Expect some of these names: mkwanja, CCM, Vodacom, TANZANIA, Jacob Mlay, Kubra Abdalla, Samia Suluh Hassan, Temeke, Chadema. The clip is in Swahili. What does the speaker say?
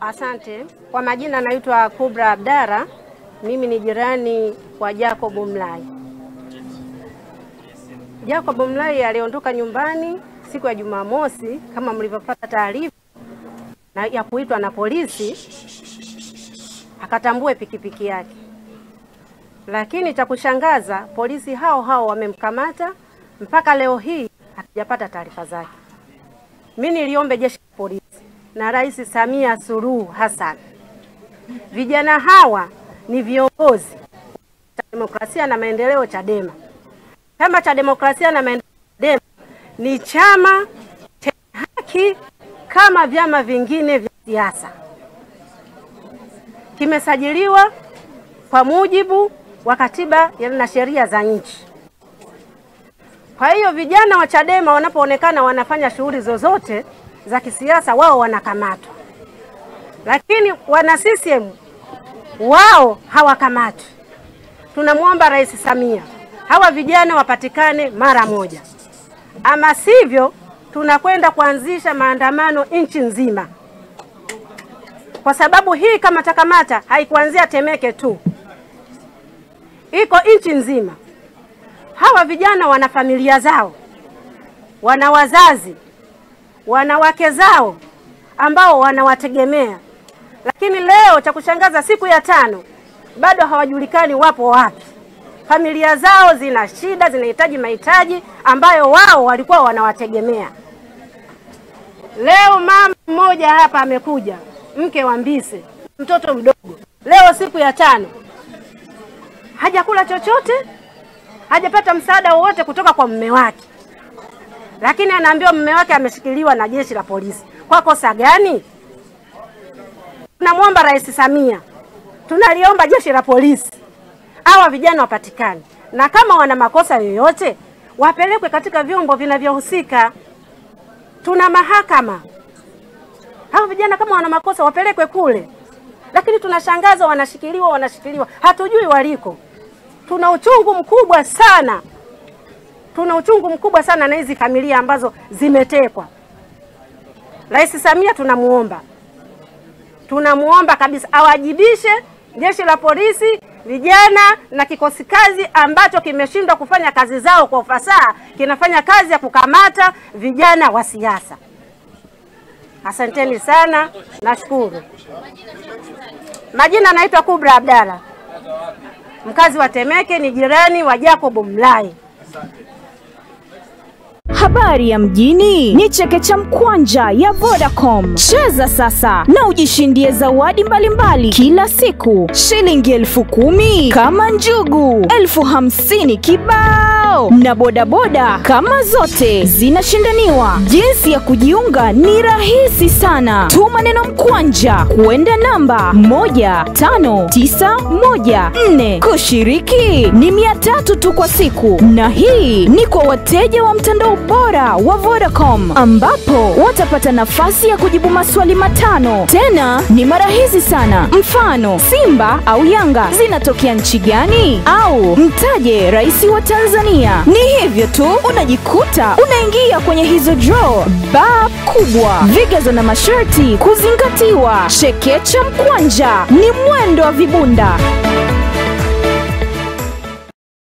Asante. Kwa majina naitwa Kubra Abdalla. Mimi ni jirani wa Jacob Mlay. Jacob Mlay aliondoka nyumbani siku ya Jumamosi kama mlivyopata taarifa na ya kuitwa na polisi akatambue pikipiki yake. Lakini cha kushangaza polisi hao wamemkamata mpaka leo hii hakijapata taarifa zake. Mimi niliombe jeshi la polisi na Rais Samia Suluh Hassan, vijana hawa ni viongozi cha demokrasia na maendeleo Chadema. Chama cha demokrasia na maendeleo Chadema ni chama cha haki kama vyama vingine vya siasa. Kimesajiliwa kwa mujibu wa katiba na sheria za nchi. Kwa hiyo vijana wa Chadema wanapoonekana wanafanya shughuli zozote za kisiasa wao wanakamatwa. Lakini wana CCM wao hawakamatwi. Tunamuomba Rais Samia hawa vijana wapatikane mara moja. Ama sivyo tunakwenda kuanzisha maandamano nchi nzima. Kwa sababu hii kama takamata haikuanzia Temeke tu. Iko nchi nzima. Hawa vijana wana familia zao, wana wazazi, wana wake zao ambao wanawategemea. Lakini leo cha kushangaza siku ya 5 bado hawajulikani wapo wapi. Familia zao zina shida, zinahitaji mahitaji ambayo wao walikuwa wanawategemea. Leo mama mmoja hapa amekuja, mke wa mbise, mtoto mdogo. Leo siku ya 5 hajakula chochote, hajapata msaada wowote kutoka kwa mume wake. Lakini anaambiwa mume wake ameshikiliwa na jeshi la polisi. Kwa kosa gani? Tunamuomba Rais Samia, tunaliomba jeshi la polisi hawa vijana wapatikane, na kama wana makosa yoyote wapelekwe katika vyombo vinavyohusika. Tuna mahakama. Hawa vijana kama wana makosa wapelekwe kule. Lakini tunashangazwa wanashikiliwa, hatujui waliko. Tuna uchungu mkubwa sana. Tuna uchungu mkubwa sana na hizi familia ambazo zimetekwa. Rais Samia tunamuomba. Tunamuomba kabisa awajibishe jeshi la polisi, vijana na kikosi kazi ambacho kimeshindwa kufanya kazi zao kwa ufasaha, kinafanya kazi ya kukamata vijana wa siasa. Asanteni sana, nashukuru. Majina naitwa Kubra Abdalla. Mkazi wa Temeke, ni jirani wa Jacob Mlay. Habari ya mjini ni cheke cha mkwanja ya Vodacom. Cheza sasa na ujishindie zawadi mbalimbali kila siku. Shilingi 10,000 kama njugu, 50,000 kibao, na bodaboda kama zote zinashindaniwa. Jinsi ya kujiunga ni rahisi sana. Tuma neno mkwanja kuenda namba 15914. Kushiriki ni 300 tu kwa siku, na hii ni kwa wateja wa mtandao bora wa Vodacom, ambapo watapata nafasi ya kujibu maswali 5. Tena ni mara hizi sana. Mfano, Simba au Yanga zinatokea nchi gani? Au mtaje rais wa Tanzania. Ni hivyo tu, unajikuta unaingia kwenye hizo draw ba kubwa. Vigezo na masharti kuzingatiwa. Chekecha mkwanja ni mwendo wa vibunda.